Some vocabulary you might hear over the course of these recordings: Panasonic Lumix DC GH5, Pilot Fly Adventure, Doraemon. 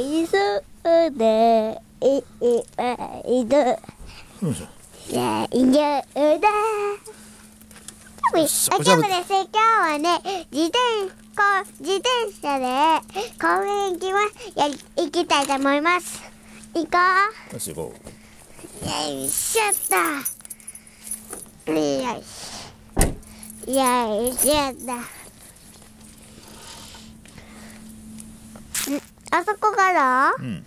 いそうでいっぱいだ。大丈夫だ。あ、今日もですね、今日はね、自転車で公園行きたいと思います。行こう。よし行こう。よいしょっと。よし。よいしょっと。あそこから、うん、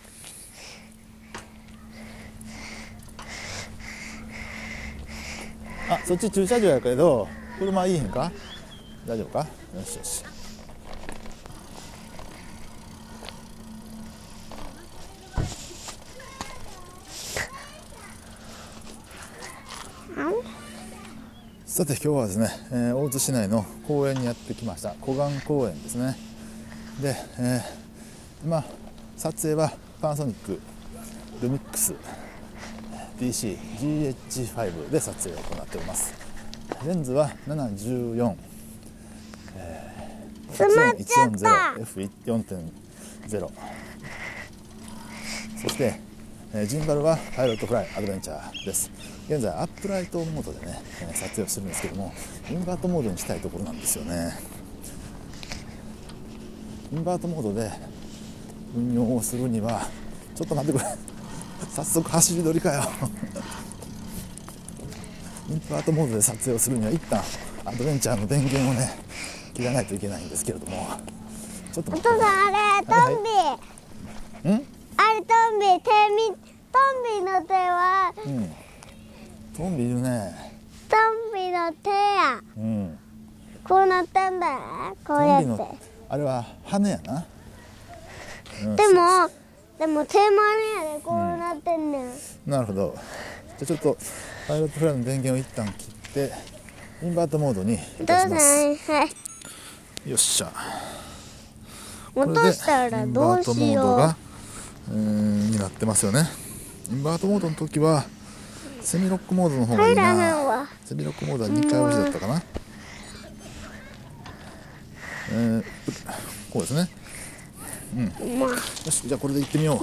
あ、そっち駐車場やけど車いいへんか、大丈夫か。よしよし。さて今日はですね、大津市内の公園にやってきました。湖岸公園ですね。で、まあ、撮影はパナソニックルミックス DC GH5 で撮影を行っております。レンズは714、140F4.0、そして、ジンバルはパイロットフライアドベンチャーです。現在アップライトモードでね撮影をしてるんですけども、インバートモードにしたいところなんですよね。インバートモードで運用をするには、ちょっと待ってくれ早速走り取りかよインバートモードで撮影をするには一旦アドベンチャーの電源をね切らないといけないんですけれども、ちょっと待って。お父さん、あれトンビ、はいはい、んあれトンビの手は、うん、トンビいるね。トンビの手や、うん、こうなったんだ。こうやってあれは羽やな。でも手間やで、こうなってんねん、うん、なるほど。じゃあちょっとパイロットフライの電源を一旦切ってインバートモードにいたします。はい、よっしゃ。落としたらどうしようがになってますよね。インバートモードの時はセミロックモードの方がいいな。セミロックモードは2回押しだったかな。こうですね。うん、よし、じゃあこれで行ってみよ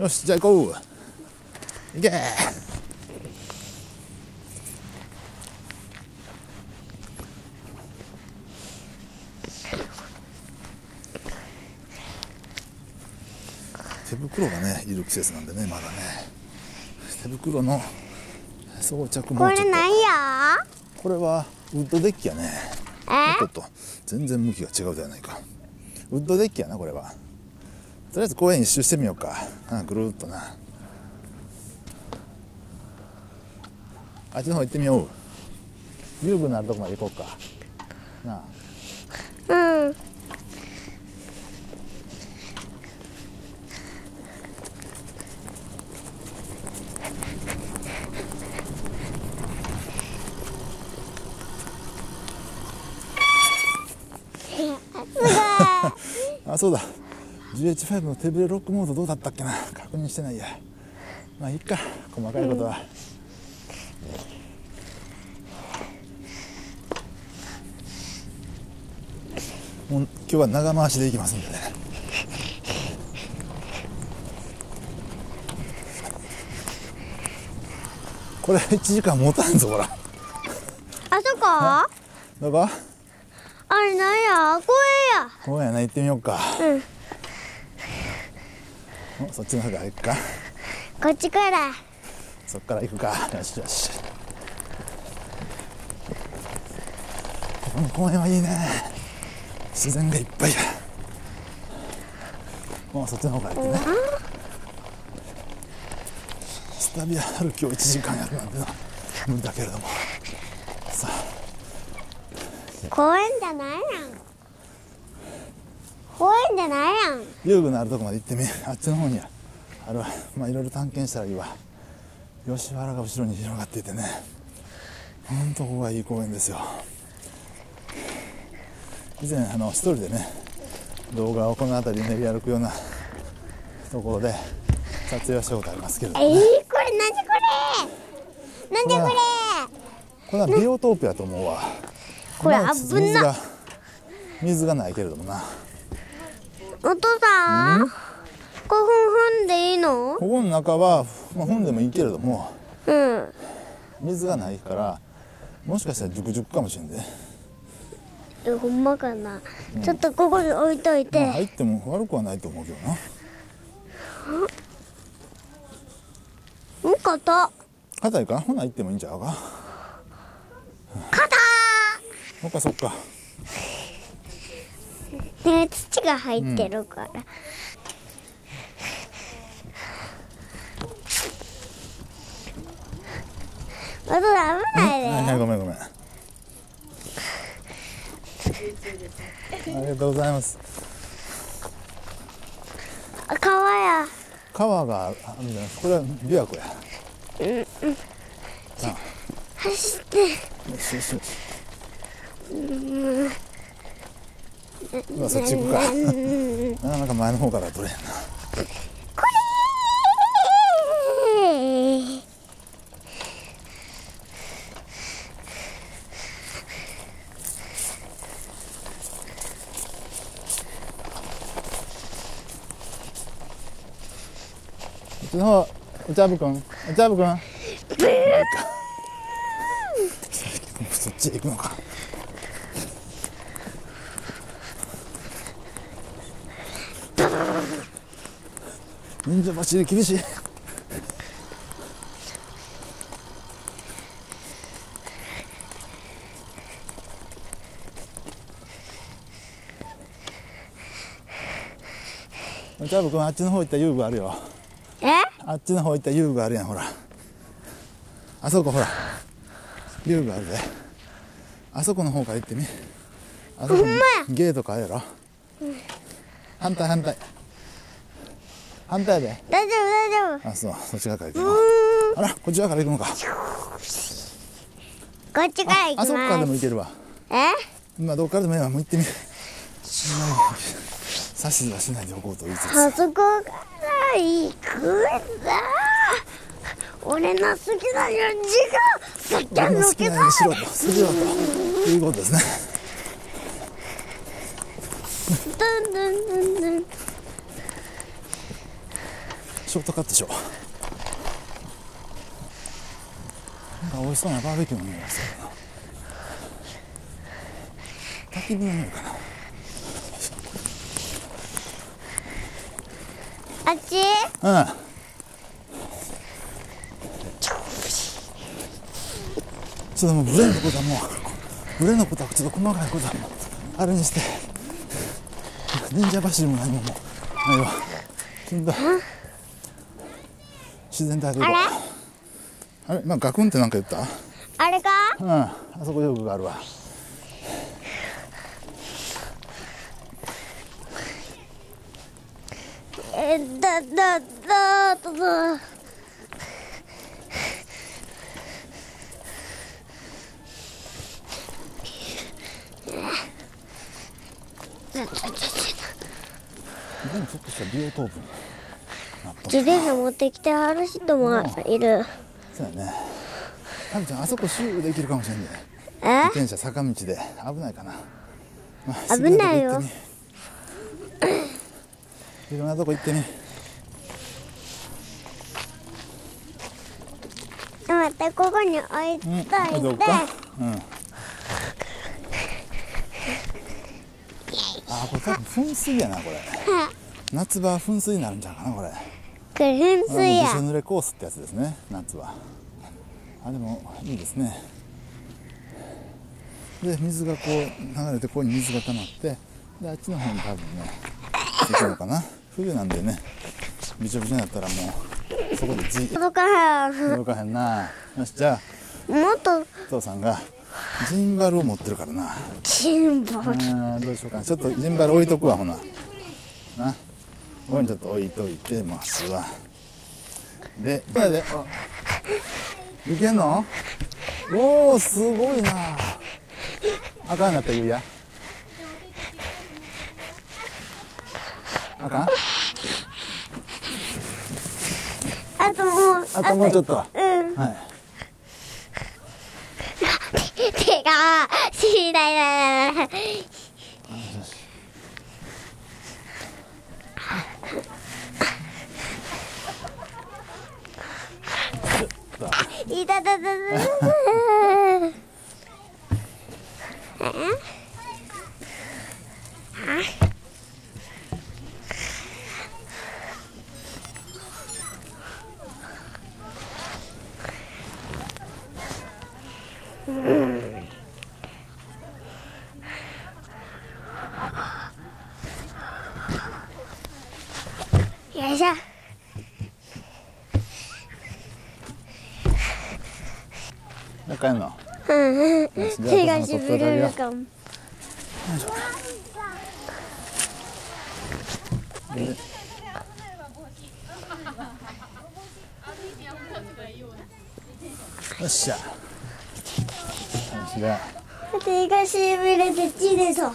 う。よし、じゃあ行こう。いけー。手袋がねいる季節なんでね、まだね手袋の装着もちょっと。これ何や？これはウッドデッキやね。ちょっと全然向きが違うではないか。ウッドデッキやな、これは。とりあえず公園一周してみようか。ぐるっとな。あっちの方行ってみよう。遊具のあるとこまで行こうか。なあ。うん。あ、そうだ。GH5 の手ブレロックモードどうだったっけな、確認してないや。まあいいか、細かいことは。もう今日は長回しでいきますんでね。これ1時間持たんぞ、ほら。あそこ？どこ？あれなんや、公園や。公園やな、行ってみようか。うん。そっちの方から行くか。こっちから。そっから行くか。よしよし。この公園はいいね。自然がいっぱいだ。もうそっちの方から行ってね。スタビア歩きを1時間やるなんてのは無理だけれども。さあ。公園じゃないやん。公園じゃないやん。遊具のあるとこまで行ってみ。あっちの方にはあるわ。まあいろいろ探検したらいいわ。吉原が後ろに広がっていてね、ほんとここがいい公園ですよ。以前一人でね動画をこの辺り練り歩くようなところで撮影はしたことありますけど、ね、これ何これなんでこれこれはビオトープやと思うわ。これ危な。水がないけれどもな。お父さん、古墳踏んでいいの？ここの中は、まあ、踏んでもいいけれども、うん、水がないからもしかしたらジュクジュクかもしれんで。ほんまかな、うん、ちょっとここに置いといて、まあ、入っても悪くはないと思うけどな。うん、硬いか、ほな入ってもいいんちゃうか。硬ー。そっかそっか、ね、土が入ってるから、うん、危ないで、ね、ごめんごめん。ありがとうございます。川や。川があるんじゃない。これは琵琶湖や。うんうん。走って。うん。今そっち行くか。なんか前の方から取れんな。これ。然后我加不滚，我加不滚。そっち行くのか。忍者走り厳しい。お茶部君、あっちの方行った遊具あるよ。あっちの方行った遊具あるやん、ほら。あそこほら。遊具あるで。あそこの方から行ってみ。あそこにゲートかあるやろ。うん、反対反対。反対で。大丈夫大丈夫。あ、そう、そっち側から行くの。あら、こっち側から行くのか。こっちから行きます。あそこからでも行けるわ。まあどっからでもいいわ、もう行ってみ。指図はしないでおこうと言いつつ。あそこから。行くんだ。俺の好きなようにしろ。俺の好きなようにしろと。それではということですね。ドンドンドンドン。ショートカットでしょ。なんか美味しそうなバーベキューの匂いがするな。焚き火の匂いかな。あっち？うん。ちょっともうブレのことはもう、ブレのことはちょっと細かいことはもうあれにして、忍者走りも何ももうないわ。しんどい。自然体でいこう。あれ？今ガクンってなんか言った？あれか？うん。あそこよくがあるわ。だ。でもちょっとしたビオトープになった。自転車持ってきてはる人もいる。そうだね。タミちゃん、あそこシューできるかもしれない。自転車坂道で危ないかな。まあ、危ないよ。いろんなとこ行ってね。またここに置いといて。うん。あ、これ多分噴水やな、これ。夏場は噴水になるんじゃないかな、これ。これ噴水や。びしょ濡れコースってやつですね、夏は。あ、でもいいですね。で、水がこう流れて、ここに水が溜まって、で、あっちの方に多分ね。行くのかな。冬なんでね、びちょびちょになったらもうそこで届かへんな。よし、じゃあもっと父さんがジンバルを持ってるからな。ジンバルどうしようかな。ちょっとジンバル置いとくわ、ほなな。ここにちょっと置いといてますわ。で、これでいけんの。おお、すごいな。赤になった指や。あかん？あともうちょっと。うん。はい。手がしない。いたたたた。よいしょ。なんかやんの。うん。手がしびれるかも。よっしゃ。手がしびれて血出そ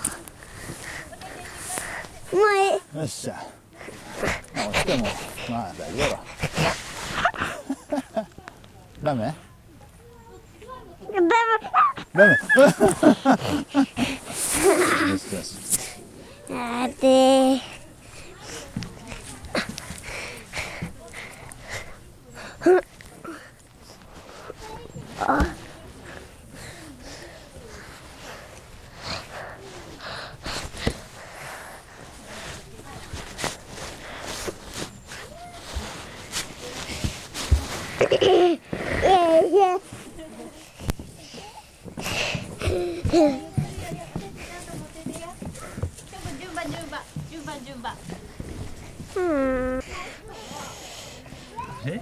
う。もういい。よっしゃ。でもまあ大丈夫だ。ダメ？ダメ。あて。あ。順番。え？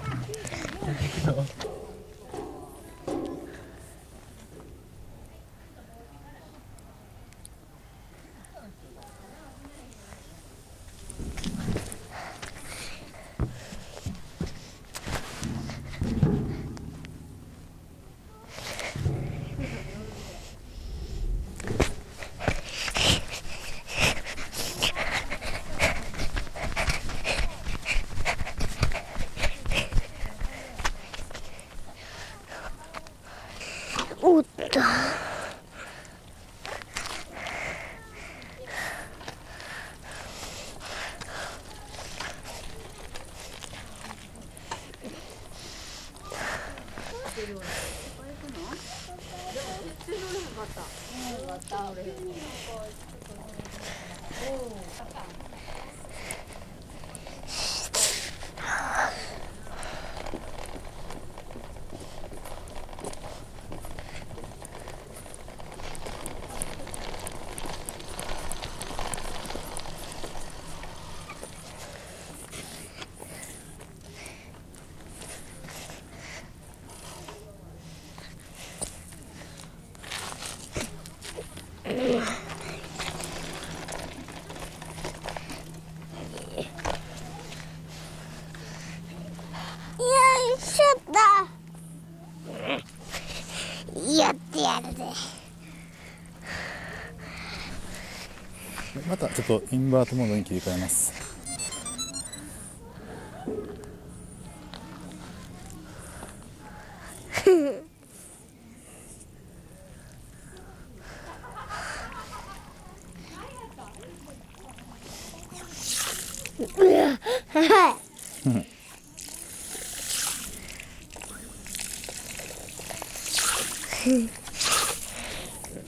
おっと。やってやるぜ。またちょっとインバートモードに切り替えます。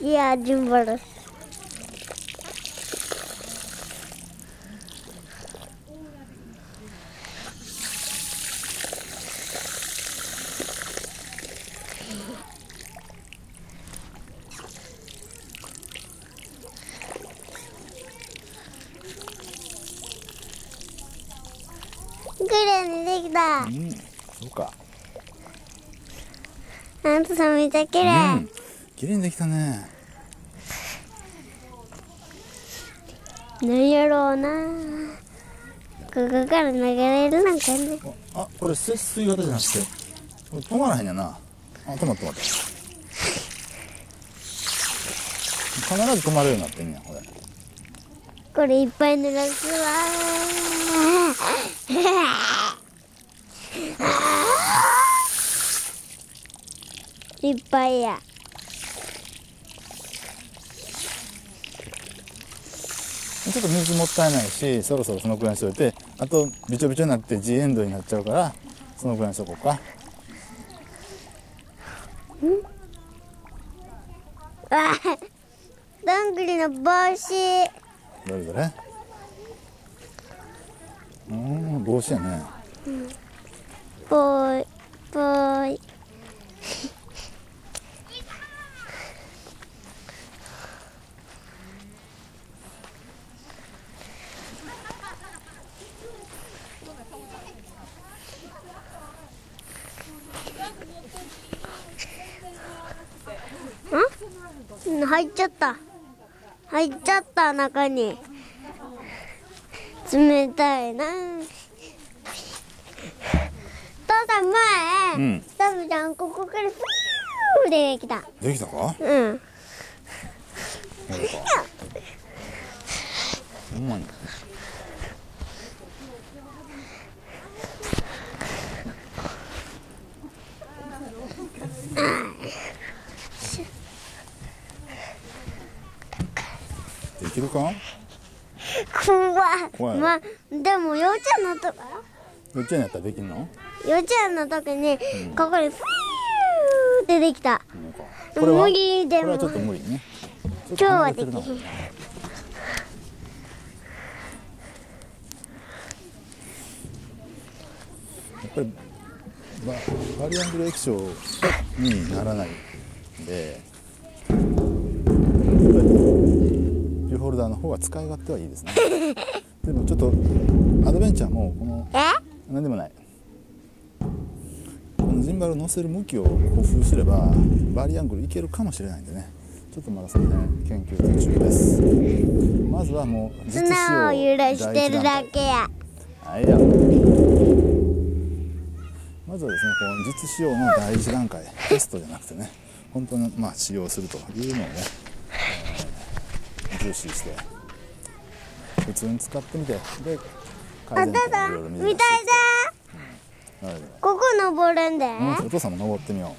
いや順番だ。きれいにできた。うん、そうか。あんたさんめっちゃきれい。きれいにできたね。何やろうな。ここから流れるなんかね。あ、これ節水型じゃなくて、止まらへんやな。あ、止まった。必ず止まるようになってんねん、これ。これいっぱい濡らすわ。いっぱいや。ちょっと水もったいないし、そろそろそのくらいにしといて、あとびちょびちょになって G エンドになっちゃうから、そのくらいにしとこうか。わあ、どんぐりの帽子。どれどれ。うん、帽子やね。ぽいぽい。入っちゃった、入っちゃった、中に。冷たいな。父さん前、スタッフちゃんここからピューできた。できたか？うん。うまい。できるか？怖い。まあでも幼稚園の時、幼稚園やったらできるの？幼稚園の時にここにフィーってできた。無理でも。これはちょっと無理ね。今日はできる。やっぱりバリアングル液晶にならないんで。ホルダーの方は使い勝手はいいですね。でもちょっとアドベンチャーもこの何でもない。このジンバルを乗せる向きを工夫すればバリアングルいけるかもしれないんでね。ちょっとまだそれね、研究中です。まずはもう実使用を第一段階。砂を揺らしてるだけや。はいや。まずはですね、この実使用の第一段階、テストじゃなくてね、本当にまあ使用するというのをね。重視して普通に使ってみて、で改善点をいろいろ見て。ここ登るんで、お父さんも登ってみよ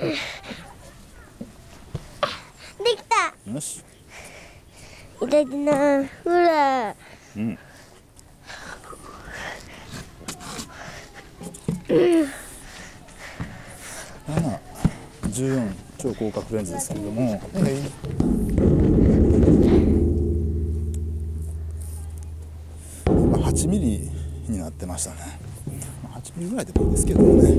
う。できた。よし。いただきな。ほら。うん。7、14。超広角レンズですけれども、8ミリになってましたね。8ミリぐらいでもいいですけどもね。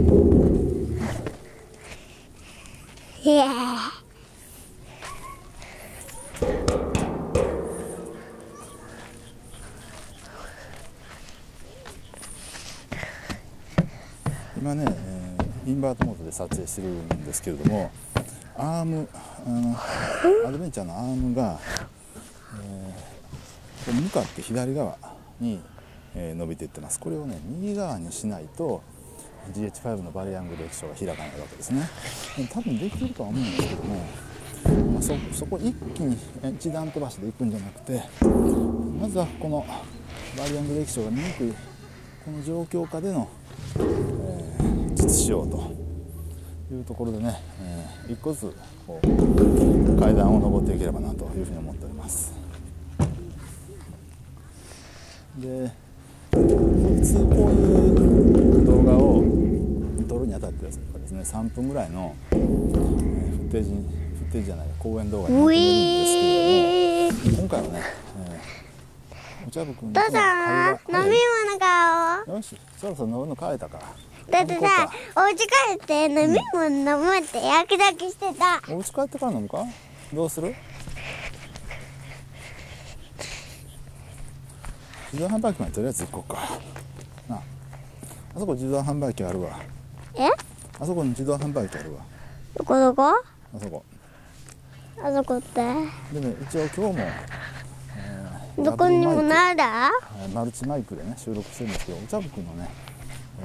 今ね、インバートモードで撮影してるんですけれども。アーム、アドベンチャーのアームが、向かって左側に、伸びていってます。これをね、右側にしないと GH5 のバリアングル液晶が開かないわけですね。多分できるとは思うんですけども、まあ、そこ一気に一段飛ばしでいくんじゃなくて、まずはこのバリアングル液晶が見にくいこの状況下での、実使用と。いうところでね、一個ずつこう階段を上っていければなというふうに思っております。で、普通こういう動画を撮るにあたってはですね、3分ぐらいの、フッテージじゃない公演動画になっているんですけれども、今回はね、お茶ぶくんの会話。父さん、飲み物買おう。よし、そろそろ飲むの買えたから。だってさ、お家帰って飲み物飲もうって焼きだけしてた。お家帰ってから飲むか？どうする？自動販売機までとりあえず行こうかな。 あそこ自動販売機あるわ。あそこに自動販売機あるわ。どこどこ？あそこ、あそこって。でも一応今日もどこにもないだマルチマイクでね、収録してるんですけど、お茶ぶくんのね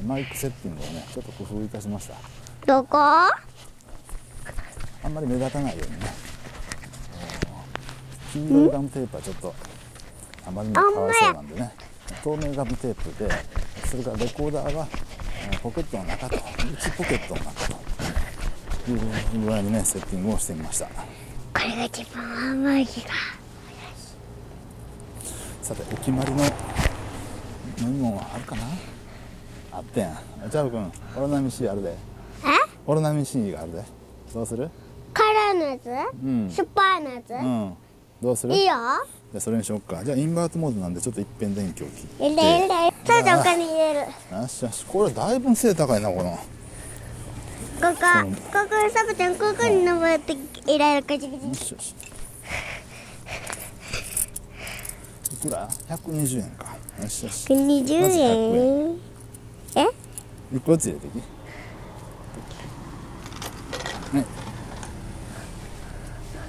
マイクセッティングをね、ちょっと工夫いたしました。どこ？あんまり目立たないようにね。黄色いガムテープはちょっとあまりにもかわいそうなんでね、透明ガムテープで、それからレコーダーはポケットの中と、内ポケットの中というぐらいにね、セッティングをしてみました。これが一番甘い日だ。さて、お決まりの飲み物はあるかな？あってん。チャブ君、俺の MC あるで。え？俺の MC があるで。どうする？カラーのやつ？うん。スパーのやつ？うん。どうする？いいよ。じゃあそれにしよっか。じゃあインバートモードなんでちょっと一遍電気を切って。入れる。そうじゃお金入れる。よしよし。これだいぶ背高いなこの。ここサブちゃんここに登って入れる。ガチガチ。よしよし。いくら？120円か。よしよし。120円。え？一個ずつ入れていき。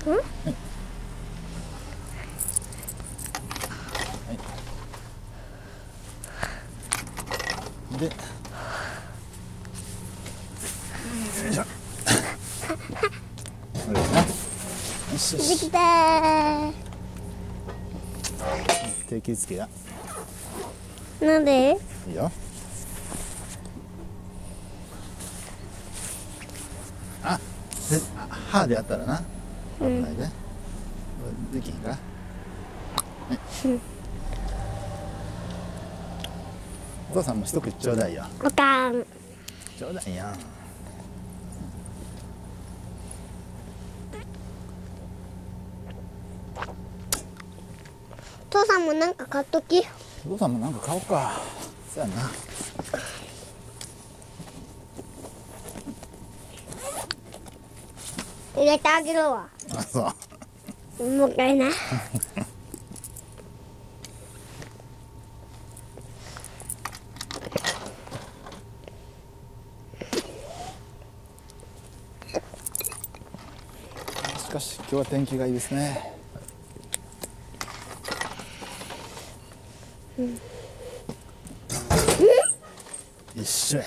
うん、はい、はい、でよいしょこれな、よしよし、できたー。手気付けや。なんで？いいよ。あ、で歯でやったらな。うん、できへんか、はいうん、お父さんも一口ちょうだいよ。おかんちょうだいやん。お父さんもなんか買っとき。お父さんもなんか買おうか。そうやな。入れてあげるわ。あ、そう。もう一回な。しかし今日は天気がいいですね。うん。一瞬。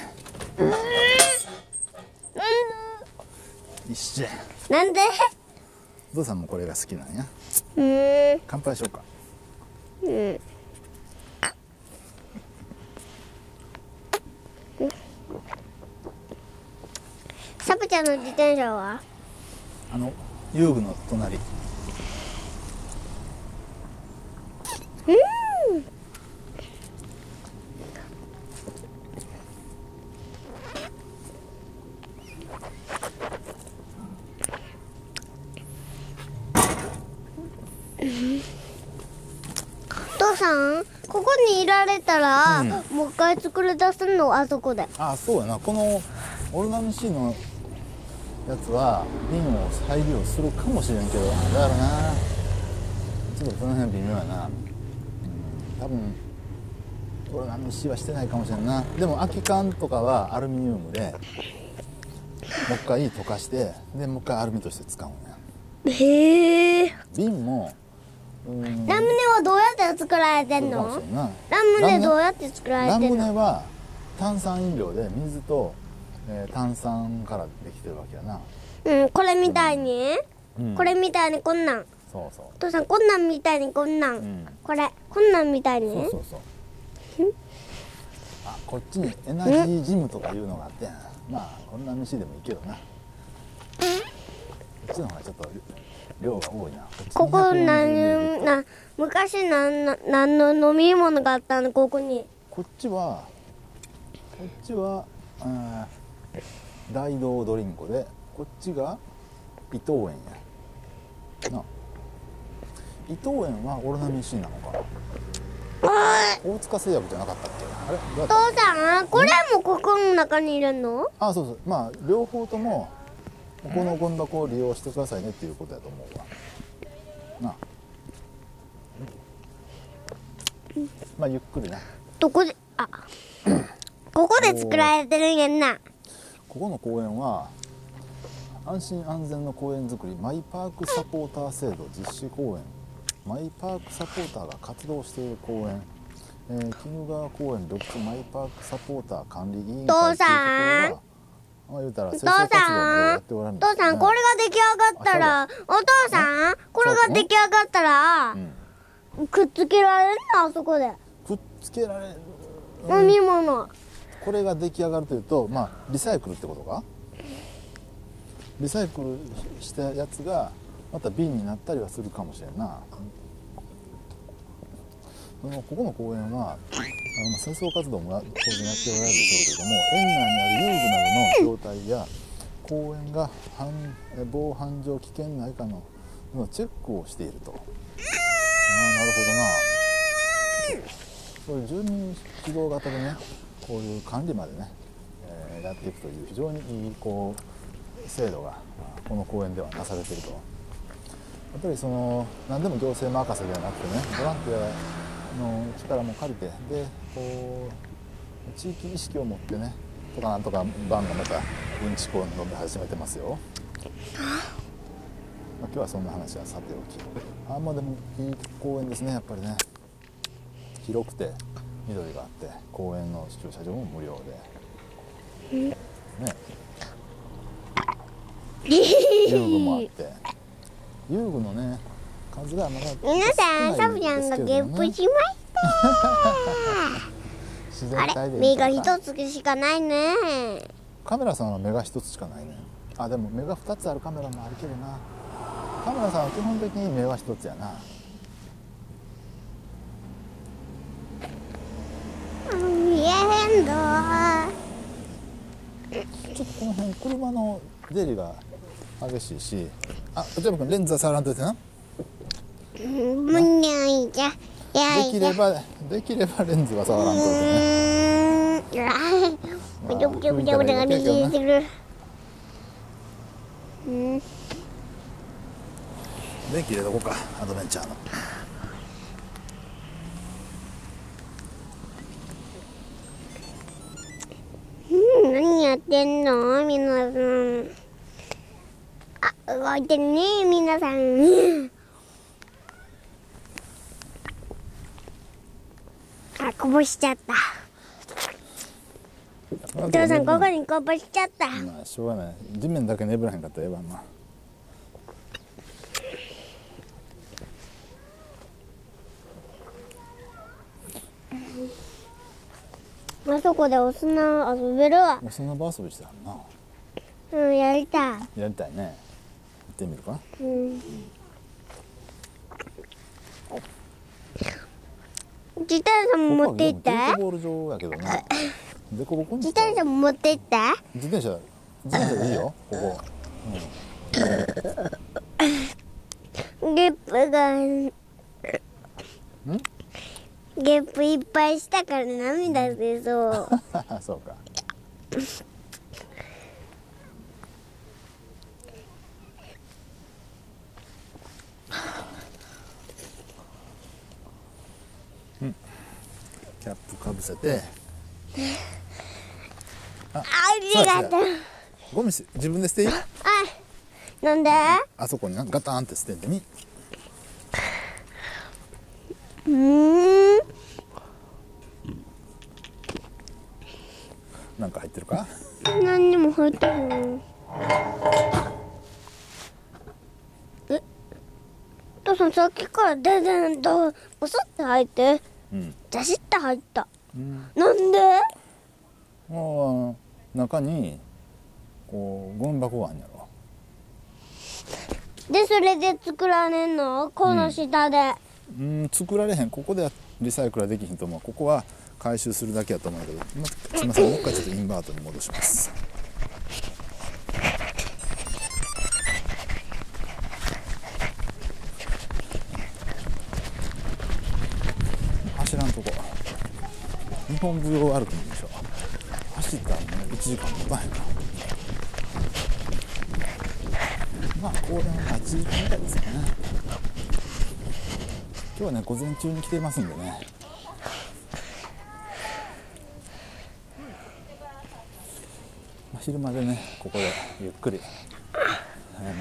一瞬。なんで？お父さんもこれが好きなんや。乾杯しようか。うん。サブちゃんの自転車は？あの遊具の隣。うん。ここにいられたら、うん、もう一回作り出すのあそこで。ああそうやな。このオルガミシーのやつは瓶を再利用するかもしれんけど、だからなちょっとその辺微妙やな、うん、多分オルガミシーはしてないかもしれんな。でも空き缶とかはアルミニウムでもう一回溶かして、でもう一回アルミとして使うんや。へえ。瓶もラムネはどうやって作られてんの？ラムネどうやって作られてんの？ラムネは炭酸飲料で水と、炭酸からできてるわけやな。うん、これみたいに、うん、これみたいにこんなん。そうそう。お父さんこんなんみたいにこんなん。うん、これこんなんみたいに。そうそうそう。あ、こっちにエナジージムとかいうのがあって、まあこんな飯でもいいけどな。こっちの方がちょっと。量が多いな。ここ何な昔何の飲み物があったのここに。こっちは大道ドリンクで、こっちが伊藤園やな。伊藤園はオロナミン C なのかな。大塚製薬じゃなかったっけ。あれお父さんこれもここの中にいるの？あ、そうそう。まあ両方ともここのゴミ箱を利用してくださいねっていうことだと思うわな。あ、まあゆっくりな。どこで、あここで作られてるんやんな。ここの公園は安心安全の公園づくりマイパークサポーター制度実施公園、マイパークサポーターが活動している公園、鬼怒川公園緑地マイパークサポーター管理委員会というところが。お父さんこれが出来上がったら、お父さんこれが出来上がったらくっつけられるのあそこで。くっつけられる飲み物。これが出来上がるというと、まあリサイクルってことか。リサイクルしたやつがまた瓶になったりはするかもしれんな。ここの公園は戦争活動も当然やっておられるでしょうけれども、園内にある遊具などの筐体や公園が防犯上危険ないかのチェックをしていると。なるほどな。そういう住民主導型でね、こういう管理までね、やっていくという非常にいいこう制度がこの公園ではなされていると。やっぱりその何でも行政任せではなくてね、ボランティアの力も借りて、でこう地域意識を持ってね、とかなんとかバンがまたうんちこを飲み始めてますよ。まあ、今日はそんな話はさておき、あんまでもいい公園ですね。やっぱりね、広くて緑があって、公園の駐車場も無料で、ね、遊具もあって、遊具のね数がまだ少ないんですけどね。皆さん、サブちゃんがゲップしました。あれ、目が一つしかないね。カメラさんは目が一つしかないね。あ、でも目が二つあるカメラもあるけどな。カメラさんは基本的に目は一つやな。見えへんぞ。ちょっとこの辺車の出入りが激しいし、あ、おちゃまくんレンズは触らんといてな。むにゃいじゃ。できればレンズは触らんといてね。あ、びちょびちょびちょびちょびちょびちょ。電気入れとこうか、アドベンチャーの。何やってんの皆さん。あ、動いてるね皆さん。あ、こぼしちゃった。お父さん、ここにこぼしちゃった。まあしょうがない。地面だけ眠らへんかったらええわな。あそこでお砂遊べるわ。お砂場遊びしてはんな。うん、やりたい。やりたいね。行ってみるか。うん。自転車も持っていって。ボール場やけどな。でこぼこ。自転車も持っていって。自転車いいよ。ここ。うん、ゲップが。ん？ゲップいっぱいしたから涙出そう。そうか。うん。キャップかぶせて。ありがとう。ゴミ自分で捨ていい？あ、なんで？あそこにガタンって捨ててみ。なんか入ってるか？何にも入ってない。え、お父さん、さっきからででんとボソって入って、ジャシって入った。なんで？もう中にこうゴミ箱があんやろ。でそれで作られんの？この下で。作られへん。ここでリサイクルはできひんと思う。ここは回収するだけやと思うけど、すみません、もう一回ちょっとインバートに戻します。走らんとこ。日本舞踊あると思うでしょ。走ったらね、1時間もないな。まあ公園8時間ぐらいですかね。今日はね、午前中に来ていますんでね。昼までね、ここでゆっくり、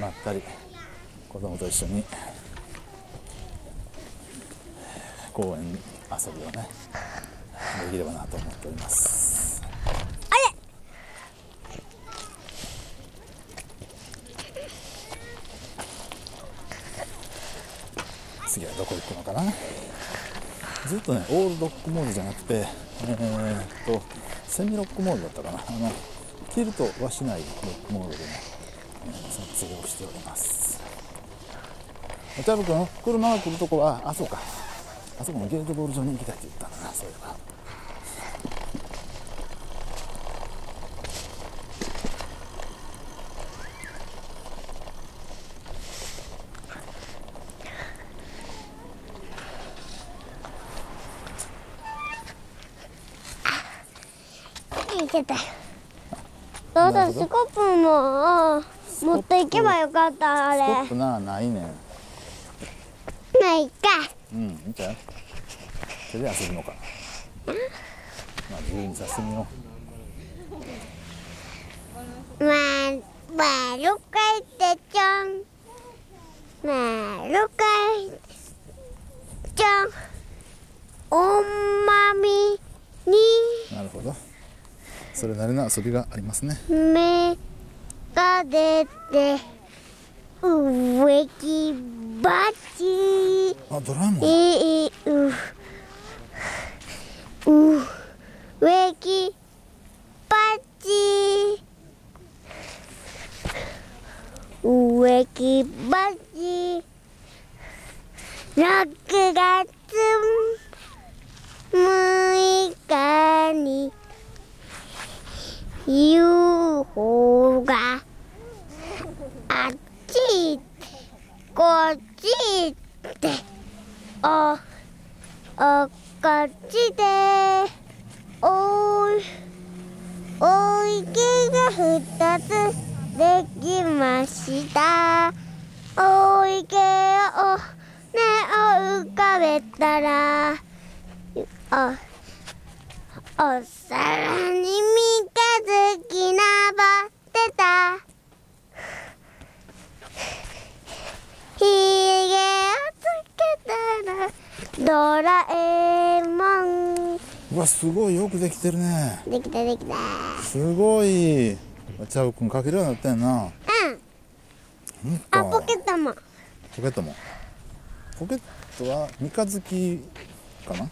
まったり子供と一緒に公園遊びをね、できればなと思っております。次はどこ行くのかな。ずっとね、オールドロックモールじゃなくて、セミロックモールだったかな。ティルトはしないロックモールでね、撮影をしております。お茶部君、車が来るとこは、あ、そうか、あそこのゲートボール場に行きたいって言ったんだな、そういえば。いけたよ。どうぞスコップも持っていけばよかった。あれスコップなないねん。まあいっか。うんいいんちゃう。手で遊ぶのか。まあ自由にさせてみよう。まあまあ6回ってちゃん。まあ6回ちゃん。おまみに。なるほど。それなりの遊びがありますね。目が出て植木鉢。あ、ドラえもん。植木鉢。植木鉢。6月6日に。UFO があっちこっちってこっちでお池が2つできました。お池をねを浮かべたらお皿に三日月なばってた。ひげをつけたらドラえもん。うわすごいよくできてるね。できたできた。すごい。チャオくんかけるようになったよな。うん。あポケットもは三日月かな。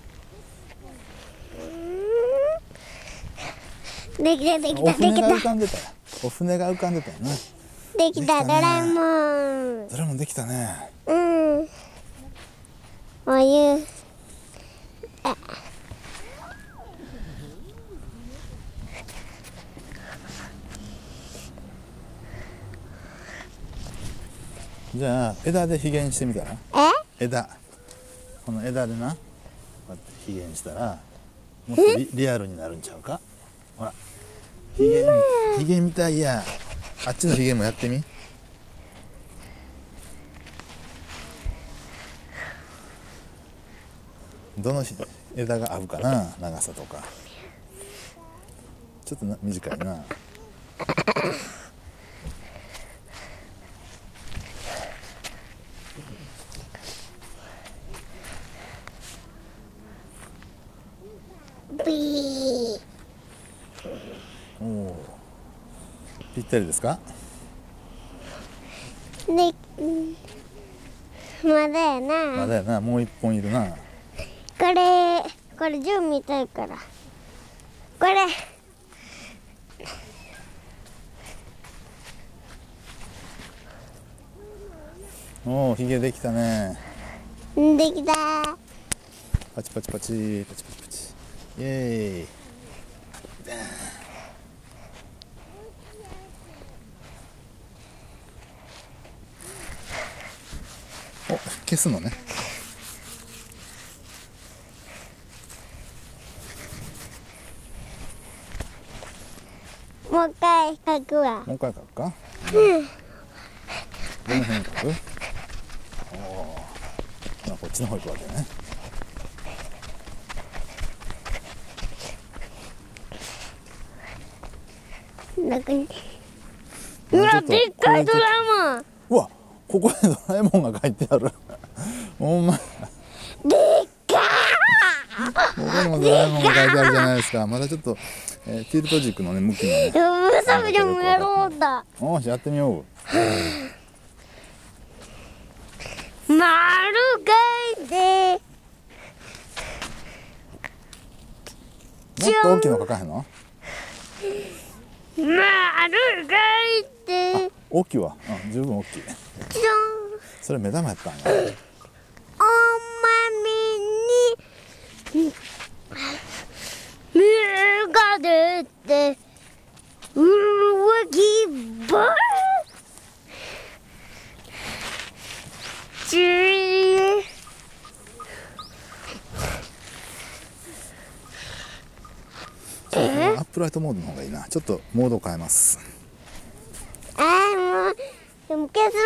できたできたできた。お船が浮かんでた。お船が浮かんでたよね。できたドラえもん。ドラえもんできたね。うん。お湯。じゃあ枝でひげにしてみたら。枝。この枝でな。こうやってひげにしたらもっとリアルになるんちゃうか。ほらひげみたいや。あっちのひげもやってみ。どの枝が合うかな長さとか。ちょっと短いな。ぴったりですか？ね、まだやな。まだやな、もう一本いるな。これ準備たいから。これ。おお、ひげできたね。できた。パチパチパチパチパチパチ。イエーイ。お、消すのね。もう一回書くわ。もう一回書くか。うん。どの辺書く？おお。今こっちの方行くわけね。なんか。うわ、でっかいドラマ。うわ。ここにドラえもんが書いてある。お前。でっかー。ここにもドラえもんが書いてあるじゃないですか。まだちょっと、ティルト軸のね向きのね。むさびでもやろうだ。おーやってみよう。丸がいで。もっと大きいの書かへんの？丸がいで。大きいわ。うん、十分大きい。それ目玉やったんや。おまみに芽が出て植木鉢。アップライトモードの方がいいな。ちょっとモードを変えます。もうでも消すわ。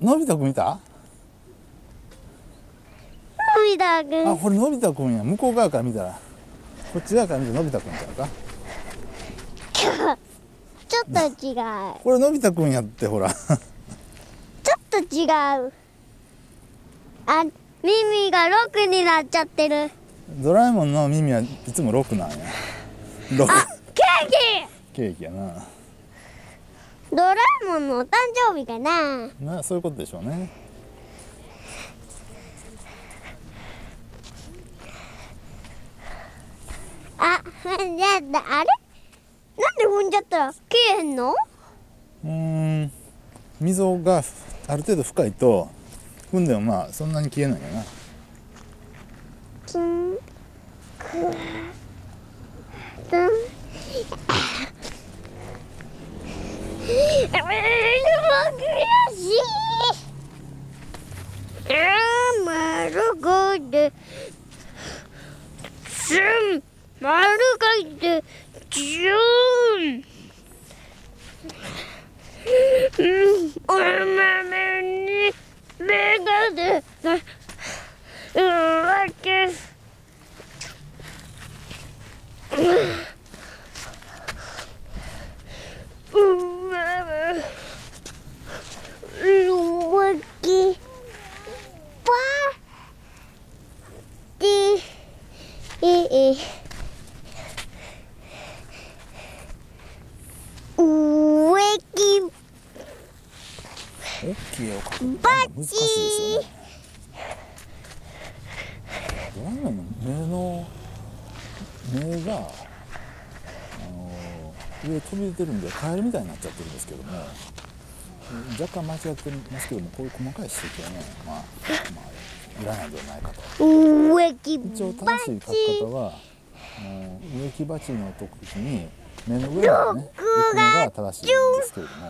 のび太くん見た？のび太くん。あ、これのび太くんや。向こう側から見たら、こっち側から見てのび太くんちゃうか？ちょっと違う。これのび太くんやってほら。ちょっと違う。あ、耳が6になっちゃってる。ドラえもんの耳はいつも6なんや。6。あ、ケーキ。ケーキやな。ドラえもんのお誕生日かな。そういうことでしょうね。あ、踏んじゃった。あれ、なんで踏んじゃったら消えへんの？溝がある程度深いと踏んでもまあそんなに消えないよな。キンクドン。難しいですね。ドラえもんの目が上飛び出てるんでカエルみたいになっちゃってるんですけども、若干間違ってますけども、こういう細かい指摘はね、いらないんではないかと。一応正しい書き方は植木鉢の時に目の上をね行くのが正しいんですけれども。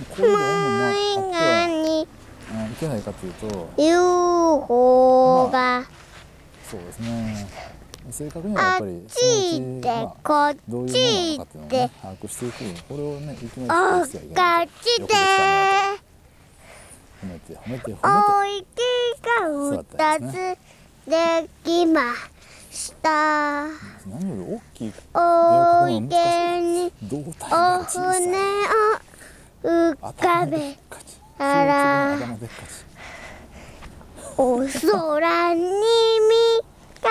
こういうのもあってはいけないかというと、そうですね、正確にはやっぱりどういうものかっていうのをね把握していくので、これをねいきなりしていきたいと。よくできたなと。褒めて褒めて褒めて。が2つできました。何より大きい。おいけにお船を浮かべたらお空に三日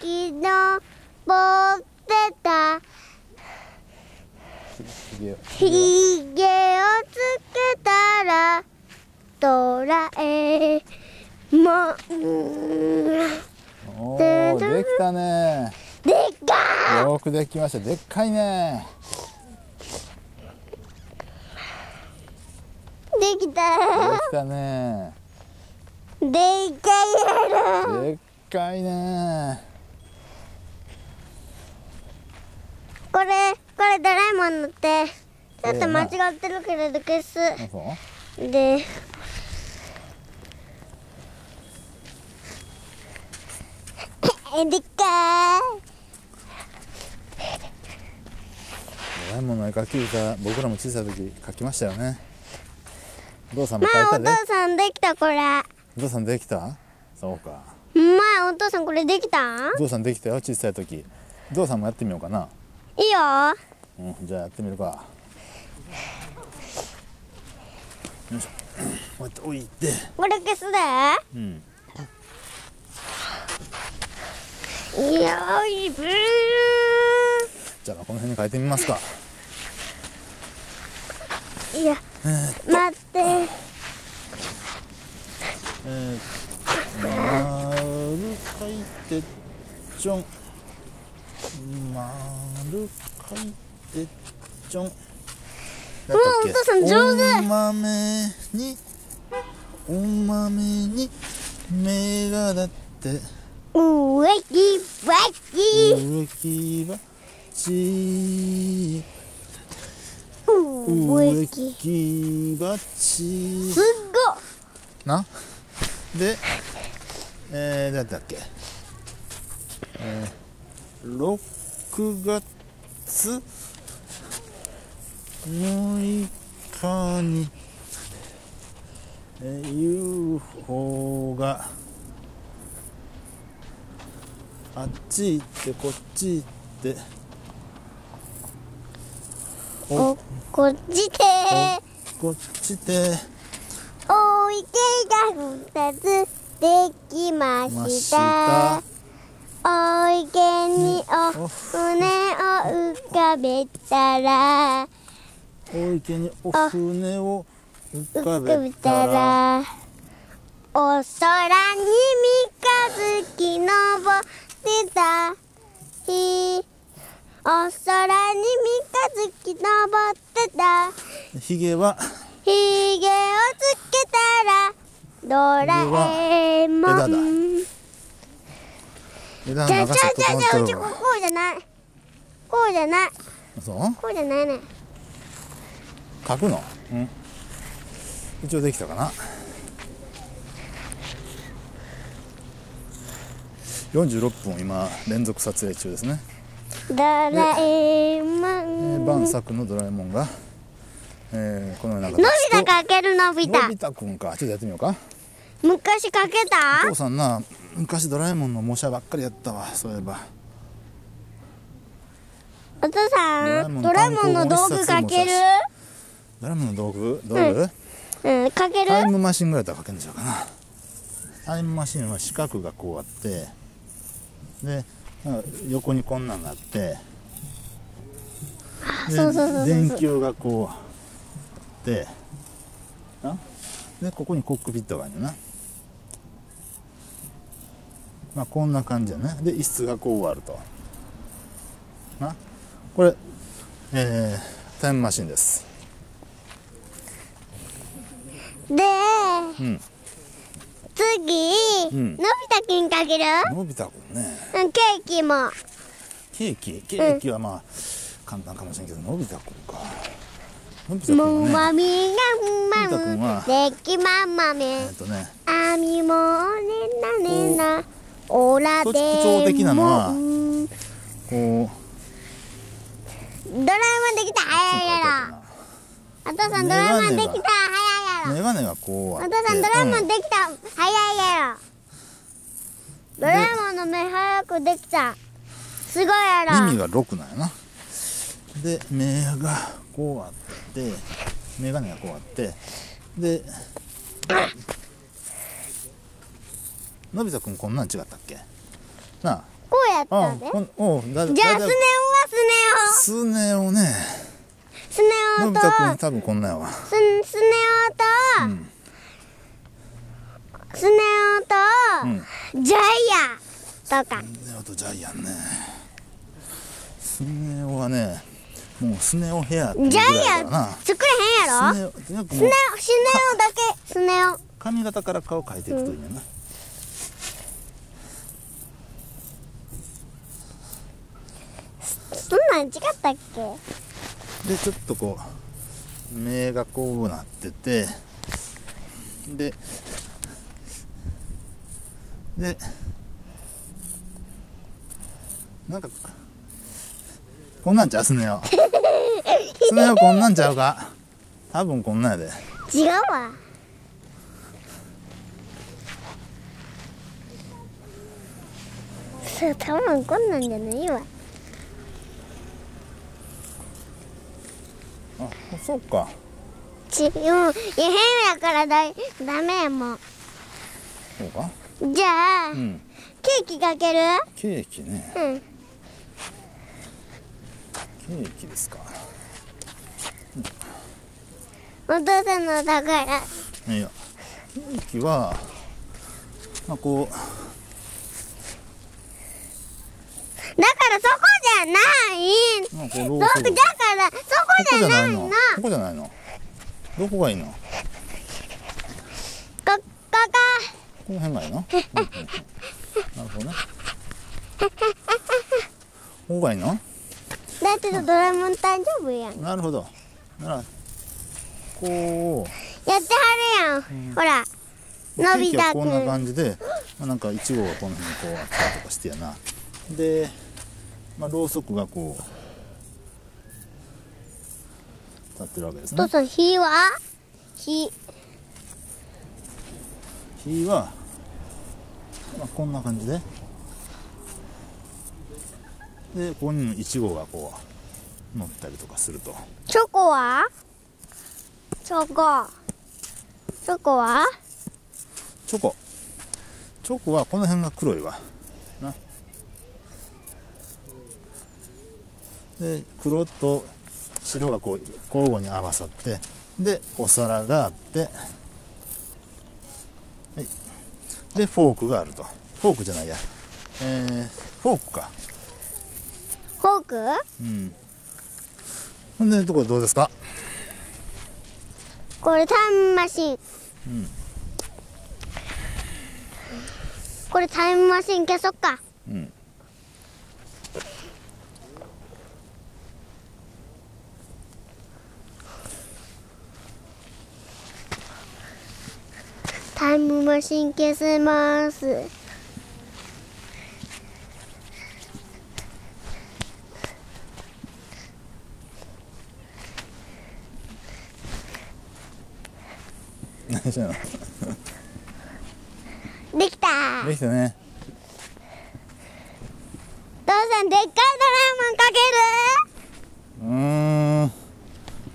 月のぼってた。ひげをつけたらドラえもん。できたね。でっかい。よくできました。でっかいね。できたね。でっかいね。でっかいね。これドラえもんのってちょっと間違ってるけれど消す。で、でっかい。ドラえもんの絵描き歌、僕らも小さい時描きましたよね。お父さんできた。これお父さんできた。そうか。お父さんこれできた。お父さんできたよ、小さい時。お父さんもやってみようかな。いいよ。じゃあやってみるか。よいしょ。こうやって置いてこれ消すで。よいぶー。じゃあこの辺に変えてみますか。いや、待って。まる書いてちょん。まる書いてちょん。お父さん上手。お豆に。おまめに目がだってうえきばきうえきばちうえきばちすっごなでだったっけ6月6日にUFO があっち行ってこっち行ってこっちでこっちでおいでが2つできました。おいでにお船を浮かべたらおいでにお船を浮かべたらお空に三日月登ってた日お空に三日月登ってたひげをつけたらドラえもんじゃあうちこうじゃないこうじゃないね書くのうん一応できたかな。46分今連続撮影中ですね。ドラえもん。晩作のドラえもんが、このような形。のび太かけるのび太。のび太くんか。ちょっとやってみようか。昔かけた？お父さんな昔ドラえもんの模写ばっかりやったわ。そういえば。お父さんドラえもんの道具かける？ドラえもんの道具？うんうん、かけるタイムマシンぐらいだったらかけるんちゃうかな。タイムマシンは四角がこうあってで横にこんなんがあって電球がこうあってでここにコックピットがあるよな、まあ、こんな感じだね。で椅子がこうあるとなこれ、タイムマシンです。で、うん、次、うん、のび太くんかける？のび太くんね。うん、ケーキも。ケーキはまあ、うん、簡単かもしれんけど、のび太くんか。のび太くんはね。もまみがふまむ。できまんまめ。あみもねんなねんな。おらで。特徴的なのは。こう。ドラえもんできた、早いやろ。お父さんドラえもんできた、早い。メガネがこうあってお父さんドラえもんできた、うん、早いやろドラえもんの目早くできたすごいやろ耳が6なんやなで目がこうあってメガネがこうあってでのび太くんこんなん違ったっけなあこうやったでじゃあスネ夫ねのび太くん多分こんなんやわスネ夫とジャイアンとかスネ夫とジャイアンねスネ夫はねもうスネ夫ヘアっていうぐらいだからな作れへんやろスネ夫だけスネ夫髪型から顔変えていくといいねんな、そんなん違ったっけでちょっとこう目がこうなっててでなんかこんなんちゃうスネ夫こんなんちゃうか多分こんなんやで違うわそう多分こんなんじゃないわあ、そうか。違う、変やからダメもう。そうか。じゃあ、うん、ケーキかける？ケーキね。うん、ケーキですか。うん、お父さんの宝。いや、ケーキはまあこう。だからそこじゃない。だからそこじゃないの。どこがいいの？こここの辺ないな。なるほどね。ここがいいな。だってドラえもん誕生日やん。なるほど。ならこうやってはるやん。ほらのび太くん。こんな感じで、まあなんか1号がこの辺にこうあったりとかしてやな。で、まあろうそくがこう立ってるわけですね。父さん火は？火は、まあ、こんな感じで、でここにいちごがこう乗ったりとかすると。チョコは？チョコはこの辺が黒いわな。で黒と白がこう交互に合わさって、でお皿があって、はい、でフォークがあると。フォークじゃないや、フォークか。フォーク？うん。ほんでとこどうですか？これタイムマシン。うん。これタイムマシン消そっか。うん。タイムマシン消せます。何したの？できた。できたね。父さんでっかいドラえもんかける？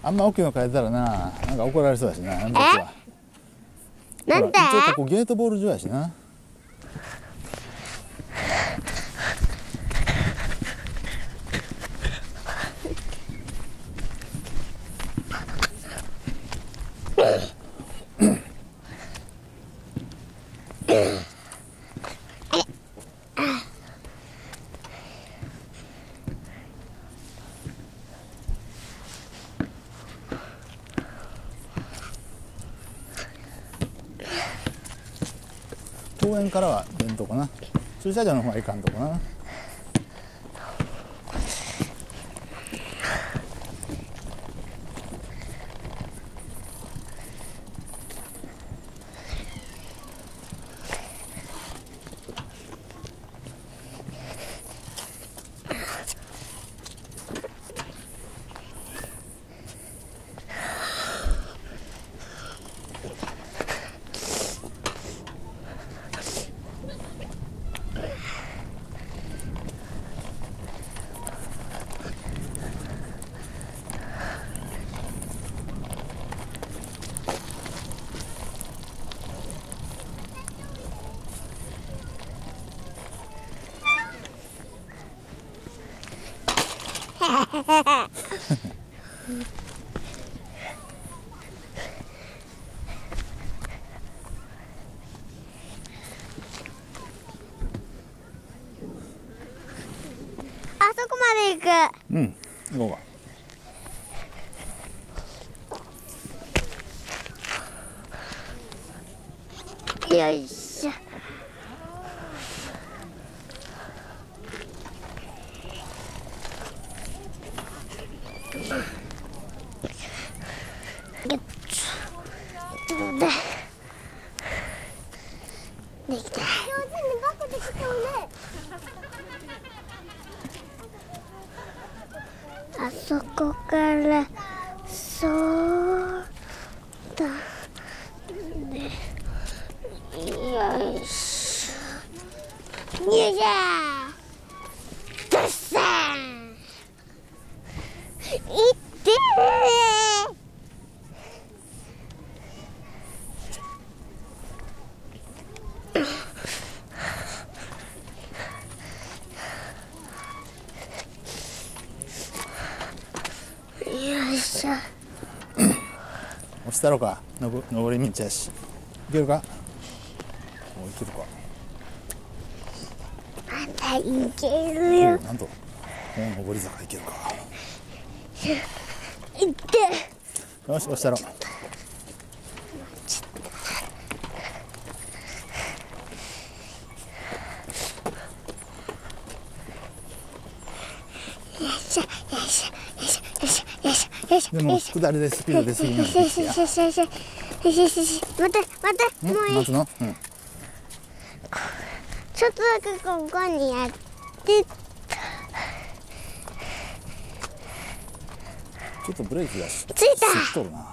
あんま大きいの変えたらな、なんか怒られそうだしな。なんかなんで？ちょっとこうゲートボール状やしな。公園からは出んとこな。駐車場の方はいかんとこな。うん、行こうか。よいしょ。できた。あそこからそーっとね、よいしょ、よいしょ、ドッサーン、いってー。押したろか、登り道やし。いけるか。お、いけるか。またいけるよ。なんと、登り坂いけるか。いって。よし、押したろ。でも下りでスピード出過ぎないです。待ってもう待つの、うん、ちょっとだけここにやってちょっとブレーキがついたしとるな。よ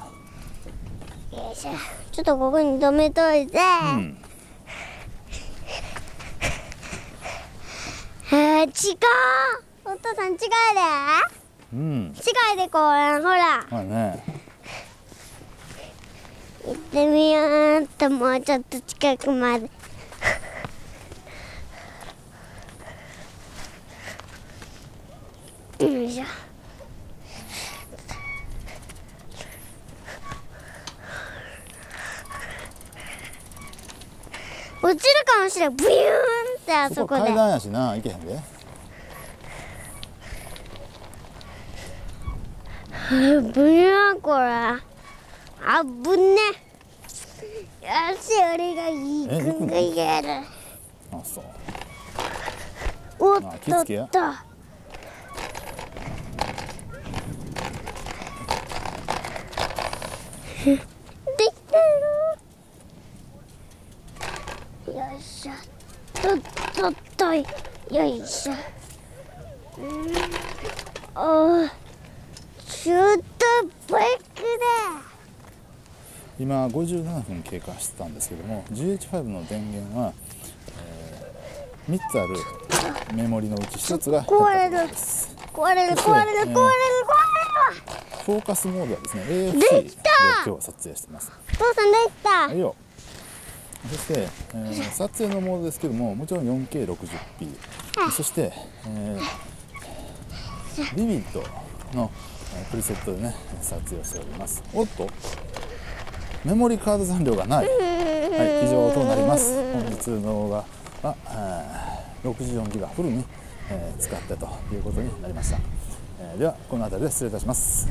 いしょ、ちょっとここに止めといて、うん、近お父さん近いで、うん、近いでこうほら、はいね、行ってみようっと、もうちょっと近くまでよいしょ。落ちるかもしれん。ビューンってあそこで。そこ階段やしな、行けへんで。危ねえこれ。あぶね。よし俺が行くんがやる。あそう。おっとっと。できたよ。よいしょとよいしょ、おーちょっとバイクだ。今57分経過してたんですけども、 GH5 の電源は、3つあるメモリのうち1つが壊れる。フォーカスモードはですね AFC で今日は撮影してます。お父さんできた。いいよ。そして、撮影のモードですけども、もちろん 4K60p、 そして、ビビッドのプリセットでね撮影をしております。おっとメモリカード残量がない、はい、以上となります。本日の動画は 64GB フルに、使ったということになりました。ではこの辺りで失礼いたします。